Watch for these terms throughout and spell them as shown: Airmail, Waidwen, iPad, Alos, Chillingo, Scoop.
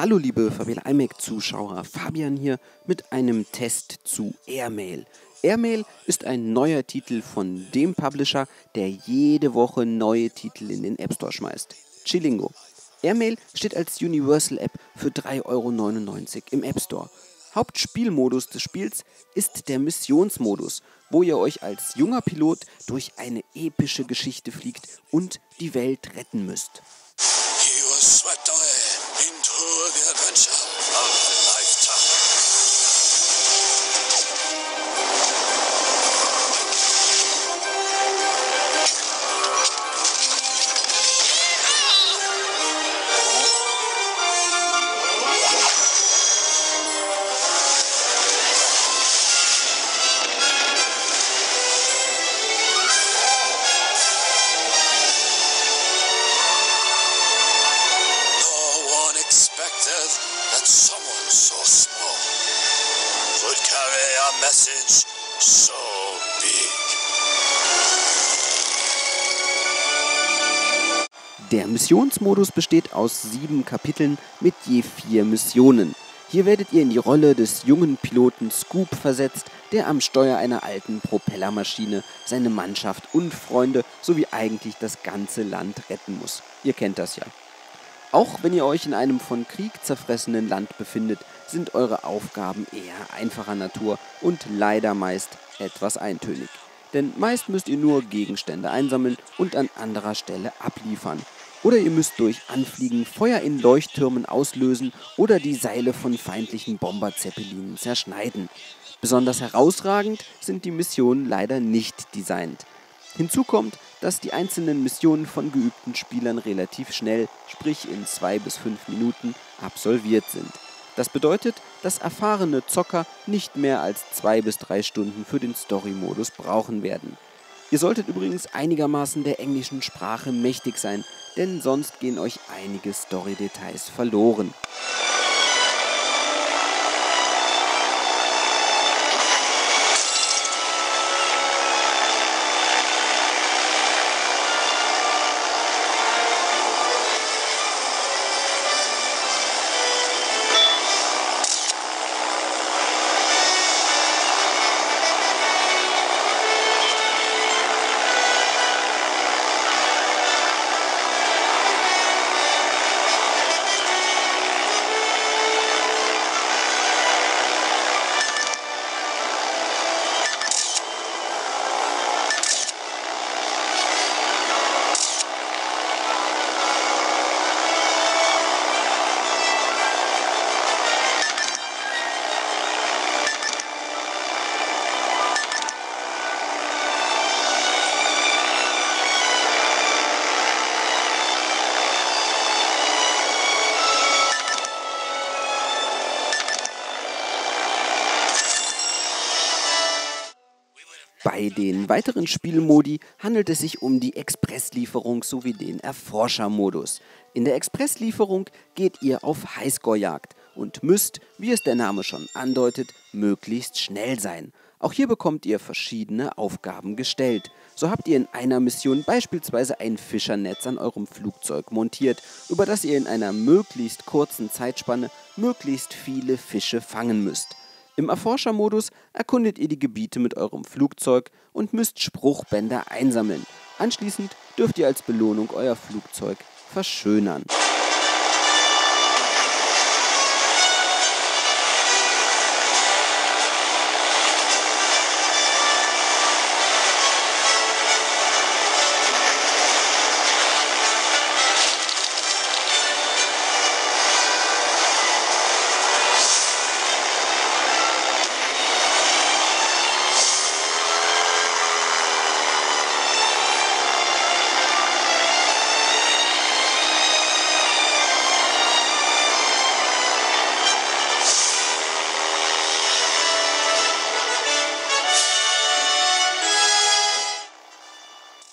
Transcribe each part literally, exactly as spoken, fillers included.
Hallo liebe Familie iMac-Zuschauer, Fabian hier mit einem Test zu Airmail. Airmail ist ein neuer Titel von dem Publisher, der jede Woche neue Titel in den App Store schmeißt, Chillingo. Airmail steht als Universal App für drei Euro neunundneunzig im App Store. Hauptspielmodus des Spiels ist der Missionsmodus, wo ihr euch als junger Pilot durch eine epische Geschichte fliegt und die Welt retten müsst. That someone so small would carry a message so big. Der Missionsmodus besteht aus sieben Kapiteln mit je vier Missionen. Hier werdet ihr in die Rolle des jungen Piloten Scoop versetzt, der am Steuer einer alten Propellermaschine seine Mannschaft und Freunde sowie eigentlich das ganze Land retten muss. Ihr kennt das ja. Auch wenn ihr euch in einem von Krieg zerfressenen Land befindet, sind eure Aufgaben eher einfacher Natur und leider meist etwas eintönig. Denn meist müsst ihr nur Gegenstände einsammeln und an anderer Stelle abliefern. Oder ihr müsst durch Anfliegen Feuer in Leuchttürmen auslösen oder die Seile von feindlichen Bomberzeppelinen zerschneiden. Besonders herausragend sind die Missionen leider nicht designt. Hinzu kommt, dass die einzelnen Missionen von geübten Spielern relativ schnell, sprich in zwei bis fünf Minuten, absolviert sind. Das bedeutet, dass erfahrene Zocker nicht mehr als zwei bis drei Stunden für den Story-Modus brauchen werden. Ihr solltet übrigens einigermaßen der englischen Sprache mächtig sein, denn sonst gehen euch einige Story-Details verloren. Bei den weiteren Spielmodi handelt es sich um die Expresslieferung sowie den Erforschermodus. In der Expresslieferung geht ihr auf Highscore-Jagd und müsst, wie es der Name schon andeutet, möglichst schnell sein. Auch hier bekommt ihr verschiedene Aufgaben gestellt. So habt ihr in einer Mission beispielsweise ein Fischernetz an eurem Flugzeug montiert, über das ihr in einer möglichst kurzen Zeitspanne möglichst viele Fische fangen müsst. Im Erforschermodus erkundet ihr die Gebiete mit eurem Flugzeug und müsst Spruchbänder einsammeln. Anschließend dürft ihr als Belohnung euer Flugzeug verschönern.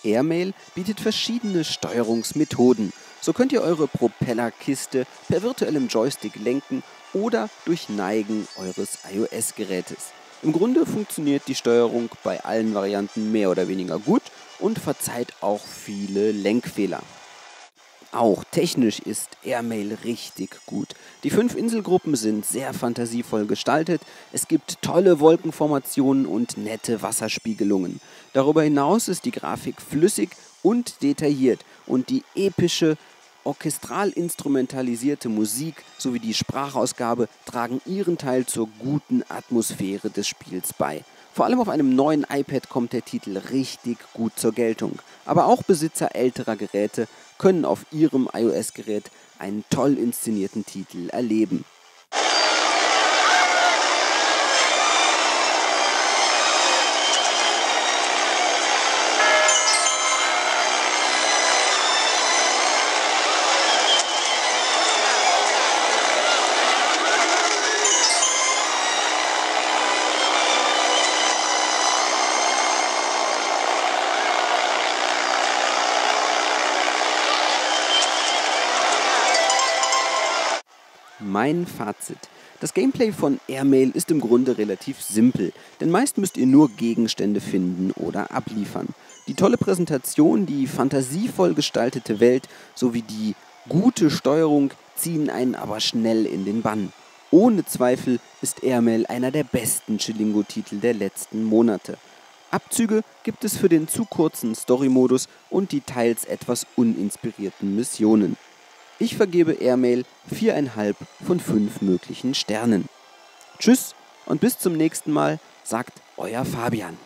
Airmail bietet verschiedene Steuerungsmethoden. So könnt ihr eure Propellerkiste per virtuellem Joystick lenken oder durch Neigen eures iOS-Gerätes. Im Grunde funktioniert die Steuerung bei allen Varianten mehr oder weniger gut und verzeiht auch viele Lenkfehler. Auch technisch ist Airmail richtig gut. Die fünf Inselgruppen sind sehr fantasievoll gestaltet. Es gibt tolle Wolkenformationen und nette Wasserspiegelungen. Darüber hinaus ist die Grafik flüssig und detailliert und die epische, orchestral instrumentalisierte Musik sowie die Sprachausgabe tragen ihren Teil zur guten Atmosphäre des Spiels bei. Vor allem auf einem neuen iPad kommt der Titel richtig gut zur Geltung. Aber auch Besitzer älterer Geräte können auf ihrem iOS-Gerät einen toll inszenierten Titel erleben. Mein Fazit. Das Gameplay von Airmail ist im Grunde relativ simpel, denn meist müsst ihr nur Gegenstände finden oder abliefern. Die tolle Präsentation, die fantasievoll gestaltete Welt sowie die gute Steuerung ziehen einen aber schnell in den Bann. Ohne Zweifel ist Airmail einer der besten Chillingo-Titel der letzten Monate. Abzüge gibt es für den zu kurzen Story-Modus und die teils etwas uninspirierten Missionen. Ich vergebe Airmail viereinhalb von fünf möglichen Sternen. Tschüss und bis zum nächsten Mal, sagt euer Fabian.